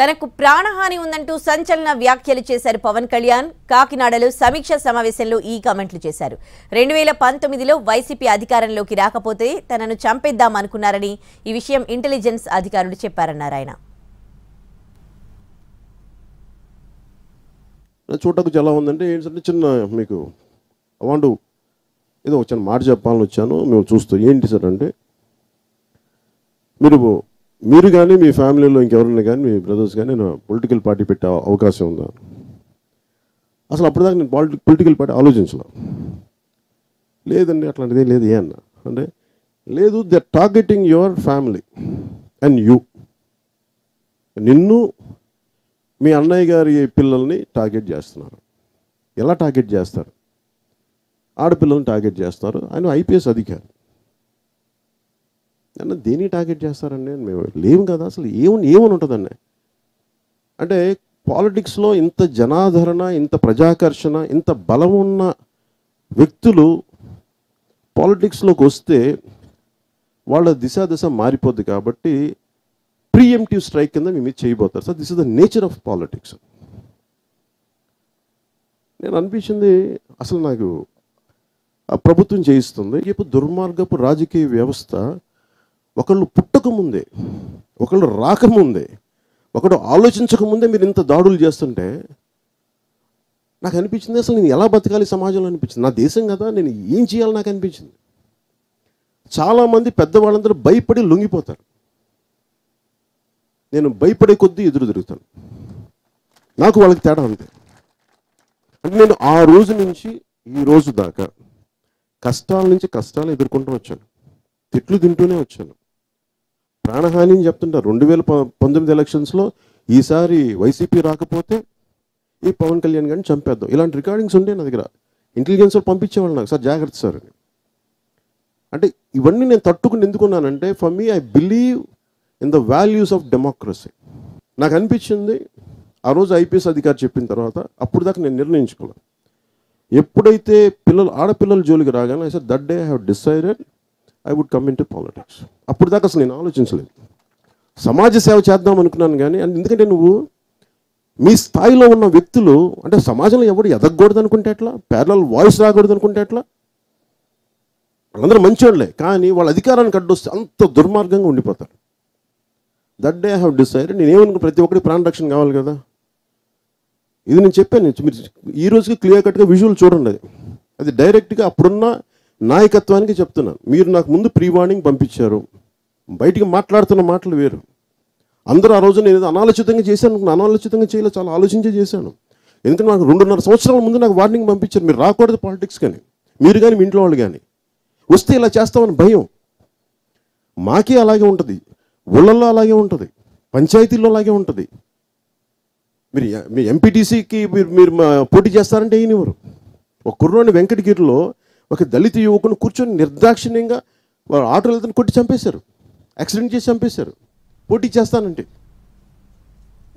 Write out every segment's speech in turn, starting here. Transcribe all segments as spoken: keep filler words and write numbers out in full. తనకు ప్రాణహాని ఉందంటూ సంచలన వ్యాఖ్యలు చేశారు పవన్ కళ్యాణ్. కాకినాడలో సమీక్ష సమావేశంలో ఈ కామెంట్లు చేశారు. రెండు వేల పంతొమ్మిదిలో వైసీపీ అధికారంలోకి రాకపోతే తనను చంపేద్దాం అనుకున్నారని ఈ విషయం ఇంటెలిజెన్స్ అధికారులు చెప్పారన్నారు ఆయన. చూడకు చాలా ఉందంటే ఏంటంటే చిన్న మీకు అవాండు ఏదో చిన్న మాట చెప్పాలని వచ్చాను. మేము చూస్తూ ఏంటి సార్ అంటే మీరు మీరు కానీ మీ ఫ్యామిలీలో ఇంకెవరైనా కానీ మీ బ్రదర్స్ కానీ నేను పొలిటికల్ పార్టీ పెట్టే అవకాశం ఉందా? అసలు అప్పటిదాకా నేను పాలిటి పొలిటికల్ పార్టీ ఆలోచించలా. లేదండి అట్లాంటిదే లేదు. ఏ అన్న అంటే లేదు, they are targeting your family and you. నిన్ను మీ అన్నయ్య గారి పిల్లల్ని టార్గెట్ చేస్తున్నారు. ఎలా టార్గెట్ చేస్తారు? ఆడపిల్లల్ని టార్గెట్ చేస్తారు. ఆయన ఐపీఎస్ అధికారి అన్న దేన్ని టార్గెట్ చేస్తారండి? మేము లేము కదా అసలు. ఏమని ఏమని ఉంటుందన్న అంటే పాలిటిక్స్లో ఇంత జనాదరణ, ఇంత ప్రజాకర్షణ, ఇంత బలం ఉన్న వ్యక్తులు పాలిటిక్స్లోకి వస్తే వాళ్ళ దిశా దశ మారిపోద్ది. కాబట్టి ప్రీఎంప్టివ్ స్ట్రైక్ కింద మేము చేయబోతారు sir. This is the nature of politics. నేను అనిపించింది అసలు నాకు ప్రభుత్వం చేయిస్తుంది. ఇప్పుడు దుర్మార్గపు రాజకీయ వ్యవస్థ ఒకళ్ళు పుట్టకముందే, ఒకళ్ళు రాకముందే, ఒకడు ఆలోచించకముందే మీరు ఇంత దాడులు చేస్తుంటే నాకు అనిపించింది అసలు నేను ఎలా బతకాలి సమాజంలో అనిపించింది. నా దేశం కదా, నేను ఏం చేయాలి నాకు అనిపించింది. చాలామంది పెద్దవాళ్ళందరూ భయపడి లొంగిపోతారు. నేను భయపడే కొద్దీ ఎదురు తిరుగుతాను. నాకు వాళ్ళకి తేడా అంతే. అంటే నేను ఆ రోజు నుంచి ఈ రోజు దాకా కష్టాల నుంచి కష్టాలు ఎదుర్కొంటూ వచ్చాను. తిట్లు తింటూనే వచ్చాను. ప్రాణహాని అని చెప్తుంటారు. రెండు వేల పంతొమ్మిది ఎలక్షన్స్లో ఈసారి వైసీపీ రాకపోతే ఈ పవన్ కళ్యాణ్ గారిని చంపేద్దాం ఇలాంటి రికార్డింగ్స్ ఉండే నా దగ్గర. ఇంటెలిజెన్స్ వాళ్ళు పంపించేవాళ్ళు నాకు, సార్ జాగ్రత్త సార్ అని. అంటే ఇవన్నీ నేను తట్టుకుని ఎందుకున్నానంటే for me I believe in the values of democracy. నాకు అనిపించింది ఆ రోజు ఐపీఎస్ అధికారి చెప్పిన తర్వాత అప్పుడు దాకా నేను నిర్ణయించుకున్నాను. ఎప్పుడైతే పిల్లలు ఆడపిల్లల జోలికి రాగానే sir that day I have decided I would come into politics. అప్పుడు దాకా అసలు నేను ఆలోచించలేదు. సమాజ సేవ చేద్దాం అనుకున్నాను కానీ ఎందుకంటే నువ్వు మీ స్థాయిలో ఉన్న వ్యక్తులు అంటే సమాజంలో ఎవరు ఎదగకూడదు అనుకుంటే ఎట్లా? ప్యారలల్ వాయిస్ రాకూడదు అనుకుంటే ఎట్లా? వాళ్ళందరూ మంచివాళ్ళే కానీ వాళ్ళ అధికారానికి అడ్డొస్తే అంత దుర్మార్గంగా ఉండిపోతారు. That day I have decided. నేనేమనుకున్నా ప్రతి ఒక్కరికి ప్రాణ రక్షణ కావాలి కదా. ఇది నేను చెప్పాను. మీరు ఈ రోజుకి క్లియర్ కట్గా విజువల్ చూడండి. అది అది డైరెక్ట్గా అప్పుడున్న నాయకత్వానికి చెప్తున్నాను. మీరు నాకు ముందు ప్రీ వార్నింగ్ పంపించారు. బయటికి మాట్లాడుతున్న మాటలు వేరు. అందరూ ఆ రోజు నేను అనాలోచితంగా చేశాను. అనాలోచితంగా చేయలేదు, చాలా ఆలోచించే చేశాను. ఎందుకంటే నాకు రెండున్నర సంవత్సరాల ముందు నాకు వార్నింగ్ పంపించారు. మీరు రాకూడదు పాలిటిక్స్ కానీ, మీరు కానీ మీ ఇంట్లో వాళ్ళు కానీ, వస్తే ఇలా చేస్తామని భయం. మాకే అలాగే ఉంటుంది, ఊళ్ళల్లో అలాగే ఉంటుంది, పంచాయతీల్లో అలాగే ఉంటుంది. మీరు మీ ఎంపీటీసీకి మీరు మీరు పోటీ చేస్తారంటే ఈయనెవరు? ఒక కుర్రోని వెంకటగిరిలో ఒక దళిత యువకుని కూర్చొని నిర్దాక్షిణ్యంగా వారు ఆటోలు వెళ్తాను కొట్టి చంపేశారు. యాక్సిడెంట్ చేసి చంపేశారు. పోటీ చేస్తానంటే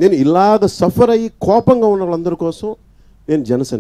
నేను ఇలాగ సఫర్ అయ్యి కోపంగా ఉన్న వాళ్ళందరి కోసం నేను జనసేన